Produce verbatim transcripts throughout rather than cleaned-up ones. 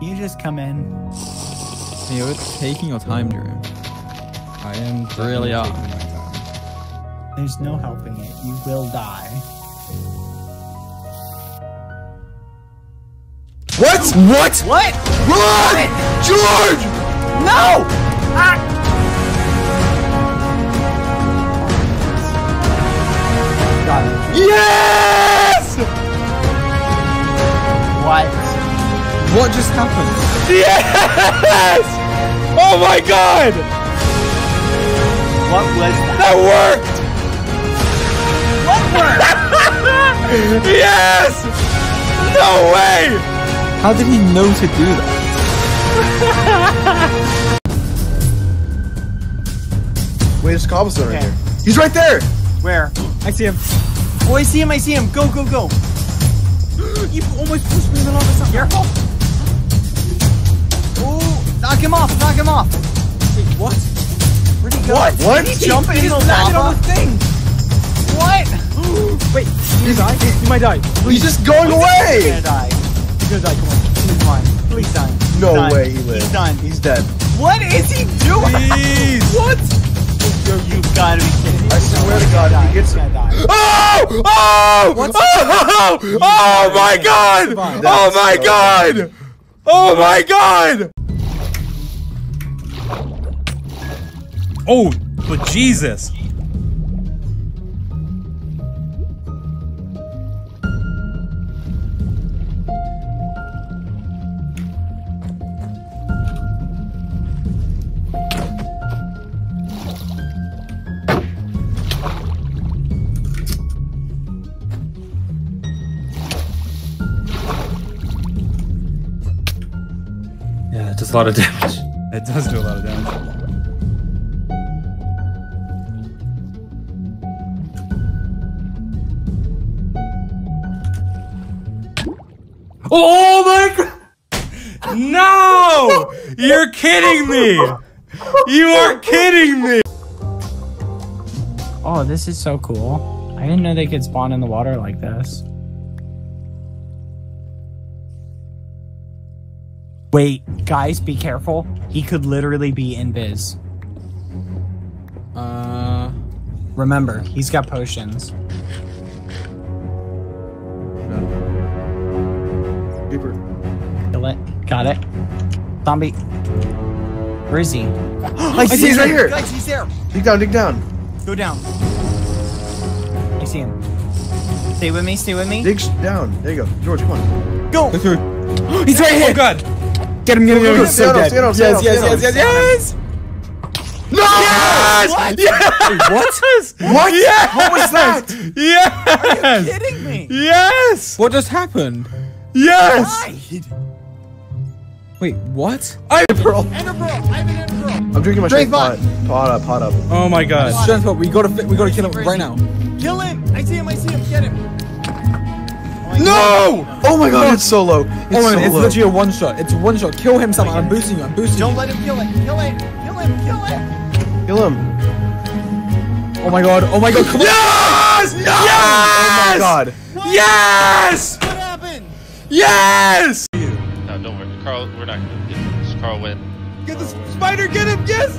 You just come in. You're taking your time, Dream. I am really are. Taking my time. There's no helping it. You will die. What? What? What? Run! George! No! Ah! Yes! What? What just happened? Yes! Oh my god! What was that? That worked! What worked? Yes! No way! How did he know to do that? Wait, there's a cobblestone okay. right there. He's right there! Where? I see him. Oh, I see him, I see him. Go, go, go. You almost pushed me in the lava. It's not careful. Oh, knock him off, knock him off. Wait, what? Where'd he go? What? What? Did he jump in the lava? On the thing. What? Wait, you die? You might die. Please. He's just going What's away. He's gonna die. He's gonna die, come on. He's mine. Please die. He's no done. way he lives. He's done. He's dead. What is he doing? Please. What? You gotta be kidding me. I swear to God, he gets him. Oh! Oh! What's oh! Oh! Oh my God! Oh my God! Oh my God! Oh, but Jesus! A lot of damage. It does do a lot of damage. Oh my god! No! You're kidding me! You are kidding me! Oh, this is so cool. I didn't know they could spawn in the water like this. Wait, guys, be careful. He could literally be invis. Uh, Remember, he's got potions. Reaper. Kill it. Got it. Zombie. Where is he? I see he's right here. Guys, he's there. Dig down, dig down. Go down. I see him. Stay with me, stay with me. Dig down. There you go. George, come on. Go! He's right here! Oh, God! Get him, get him, get him. So dead. Yes, yes, yes, yes, yes. No! Yes! What? Yes! What? What? Yes! What was that? Yes! Are you kidding me? Yes! What just happened? Yes! Wait, what? I have a pearl. I have an ender pearl. I'm drinking my drink pot. Pot up, pot up. Oh my god. We gotta, we gotta kill him right now. Kill him! I see him, I see him. Get him. No! Oh my god, it's so low. It's oh my god, it's literally a one shot. It's a one shot. Kill him somehow. I'm boosting you. I'm boosting you. Don't let him kill it. Kill it. Kill him. Kill it. Kill him. Oh my god. Oh my god. Come on. Yes! Yes! Oh my god. What? Yes! What happened? Yes! No, don't worry. Carl, we're not going to get this. Carl, win. Get the spider. Get him. Yes!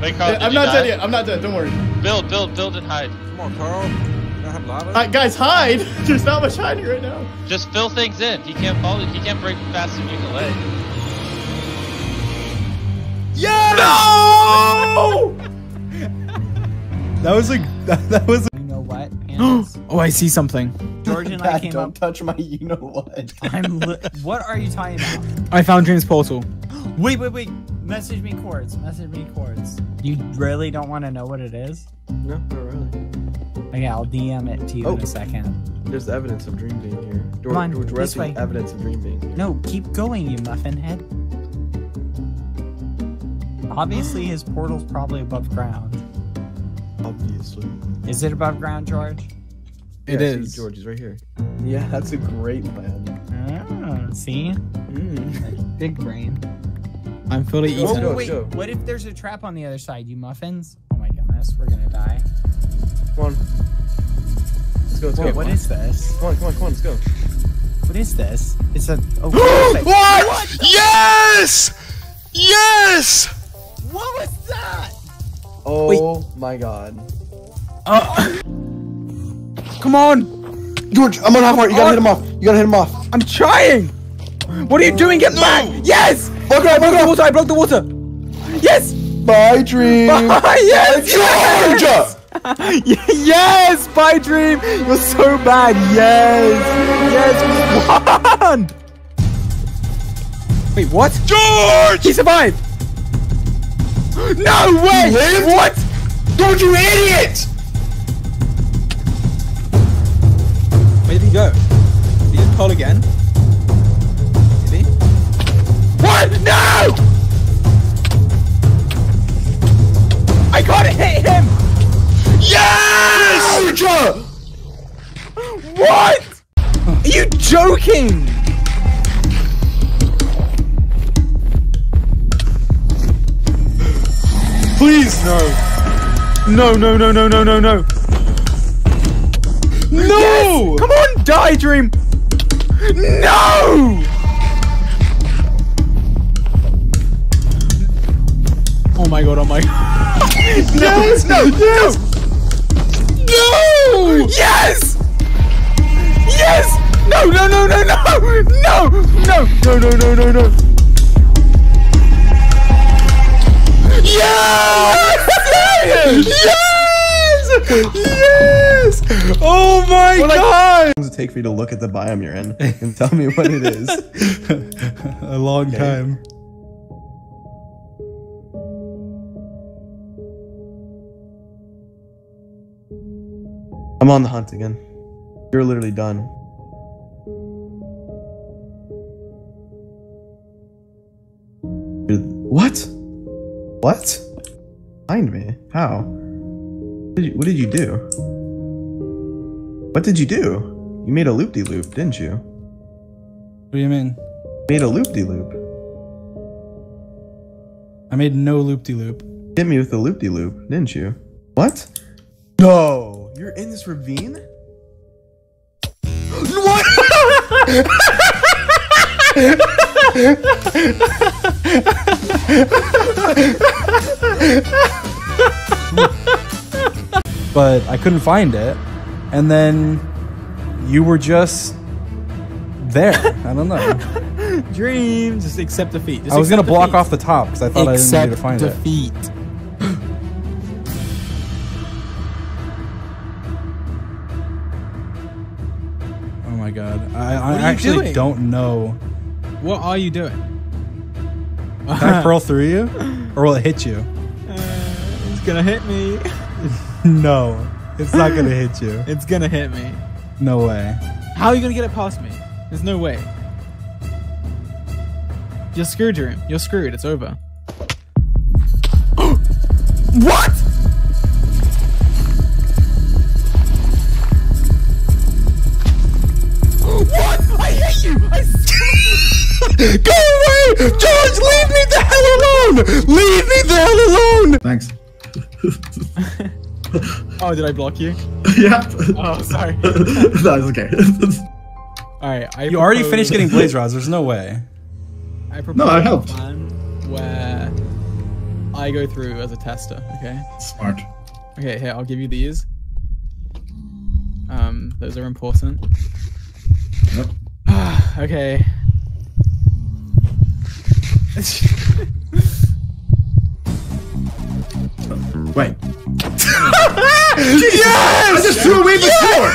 Wait, Carl, I'm not die? dead yet. I'm not dead. Don't worry. Build, build, build and hide. Come on, Carl. Uh, guys, hide! There's not much hiding right now. Just fill things in. He can't fall. He can't break faster than you can lay. Yeah! No! That was a. That, that was. A... You know what? Oh, I see something. George and I came don't up. Don't touch my. You know what? I'm. Li what are you talking about? I found Dream's portal. Wait, wait, wait! Message me chords. Message me chords. You really don't want to know what it is? No, not really. Okay, I'll D M it to you oh. in a second. There's evidence of Dream being here. Door, Come on, door, door, this way. Evidence of Dream being here. No, keep going, you muffin head. Obviously, his portal's probably above ground. Obviously. Is it above ground, George? It yeah, is. See, George is right here. Yeah, that's a great plan. Oh, see? Mm. Big brain. I'm fully eaten. Oh, no, wait, no. What if there's a trap on the other side, you muffins? Oh my goodness, we're gonna die. Come on. Let's go, let's Wait, go. What on. is this? Come on, come on, come on, let's go. What is this? It's a... Oh, what? What? Yes! Yes! What was that? Oh Wait. my god. Uh, Come on! George, I'm on half heart. You gotta hit him off. You gotta hit him off. I'm trying! What are you doing? Get no. back! Yes! Oh god, I broke the water! I broke the water! Yes! Bye, Dream! Bye, yes! Bye, George! Yes, bye, Dream. You're so bad. Yes, yes, one. Wait, what? George, he survived. No way. What? George, you idiot! Where did he go? Did he just call again? Did he? What? No! I gotta hit him. Yes! Georgia! What? Are you joking? Please no! No! No! No! No! No! No! No! No! Yes! Come on, die, Dream! No! Oh my god! Oh my god! Yes! No! No! Yes! No. No! Yes! Yes! No! No! No! No! No! No! No! No! No! No! No! No! Yes! Yes! Yes! Yes! Oh my well, god! How long does it take for you to look at the biome you're in and tell me what it is? A long okay. time. I'm on the hunt again. You're literally done. You're what? What? Find me? How? What did, you, what did you do? What did you do? You made a loop-de-loop, -loop, didn't you? What do you mean? You made a loop-de-loop. -loop. I made no loop-de-loop. -loop. Hit me with the loop-de-loop, -loop, didn't you? What? No! You're in this ravine? What? But I couldn't find it. And then you were just there. I don't know. Dream, just accept defeat. Just I was going to block off the top because I thought accept I didn't need to find defeat. it. Accept defeat. Oh my god. I, I actually doing? don't know. What are you doing? Can I pearl through you? Or will it hit you? Uh, it's gonna hit me. No. It's not gonna hit you. It's gonna hit me. No way. How are you gonna get it past me? There's no way. You're screwed, Dream. You're screwed. It's over. What? Go away! George, leave me the hell alone! Leave me the hell alone! Thanks. Oh, did I block you? Yeah. Oh, sorry. No, it's okay. Alright, I You already finished getting blaze rods, there's no way. I no, I helped. A plan where I go through as a tester, okay? Smart. Okay, here, I'll give you these. Um, those are important. Yep. Okay. Wait. Yes! I just threw away my yes! sword!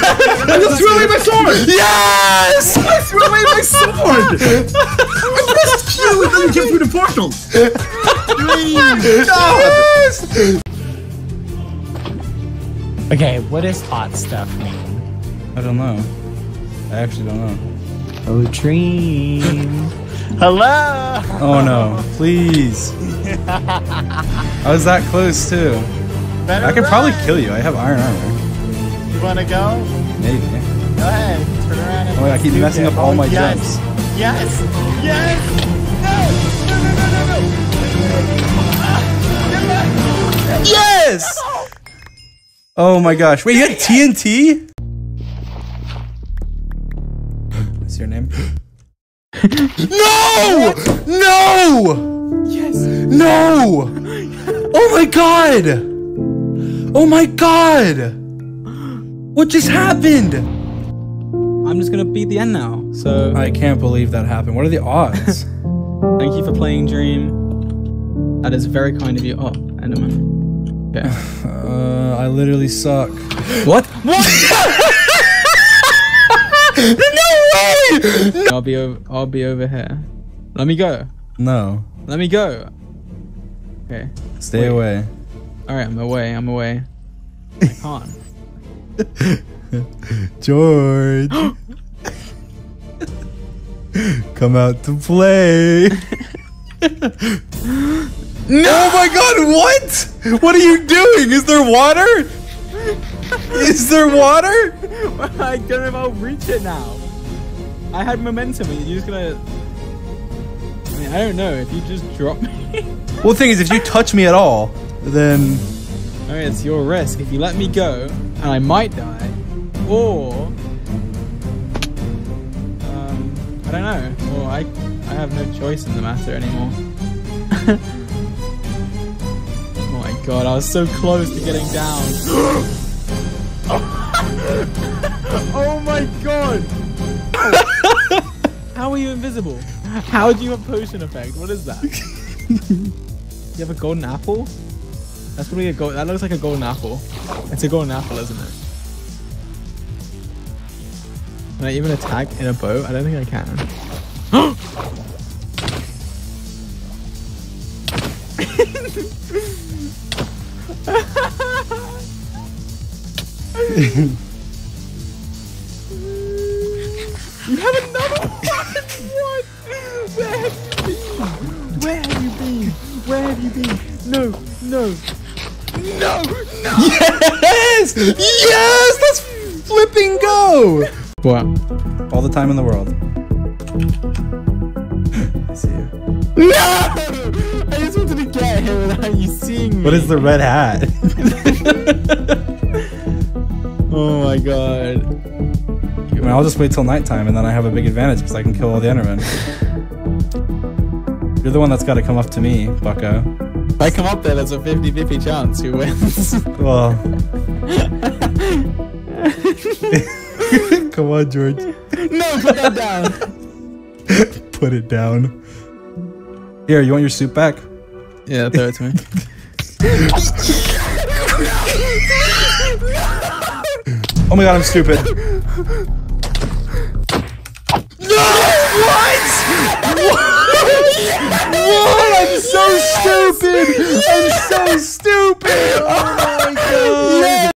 I just threw away my sword! Yes! I threw away my sword! I missed you and then you came through the portals! Please! Okay, what does hot stuff mean? I don't know. I actually don't know. Oh, Dream. Hello! Oh no, please. I was that close too. Better I could run. probably kill you, I have iron armor. You wanna go? Maybe. Go ahead, turn around and oh wait, I keep messing it. up all oh, my yes. jumps. Yes! Yes! No! No, no, no, no, no! Yes! Oh my gosh, wait, you had T N T? your name. No! No! Yes! No! Oh my god! Oh my god! What just happened? I'm just gonna beat the end now, so... I can't believe that happened. What are the odds? Thank you for playing, Dream. That is very kind of you. Oh, Enderman. Okay. Uh, I literally suck. What? What? No way! No. I'll be over. I'll be over here. Let me go. No. Let me go. Okay. Stay Wait. away. All right, I'm away. I'm away. I can't. George, come out to play. No! Oh my God! What? What are you doing? Is there water? Is there water? I don't know if I'll reach it now. I had momentum and you're just gonna... I mean, I don't know. If you just drop me... Well, the thing is, if you touch me at all, then... I mean, it's your risk. If you let me go, and I might die, or... Um, I don't know. Or I, I have no choice in the matter anymore. Oh my god, I was so close to getting down. Oh my god! How are you invisible? How do you have potion effect? What is that? You have a golden apple? That's really a gold. That looks like a golden apple. It's a golden apple, isn't it? Can I even attack in a boat? I don't think I can. You have another one! What? Where have you been? Where have you been? Where have you been? No, no, no, no! Yes! Yes! Let's flipping go! What? All the time in the world. I see you. No! I just wanted to get here without you seeing me. What is the red hat? Oh my god. I mean, I'll just wait till nighttime, and then I have a big advantage because I can kill all the Endermen. You're the one that's got to come up to me, bucko. If I come up there, there's a fifty fifty chance who wins. Well. Come on, George. No, put that down. Put it down. Here, you want your soup back? Yeah, throw it to me. Oh my god, I'm stupid. No! What? What? What? I'm so stupid! I'm so stupid!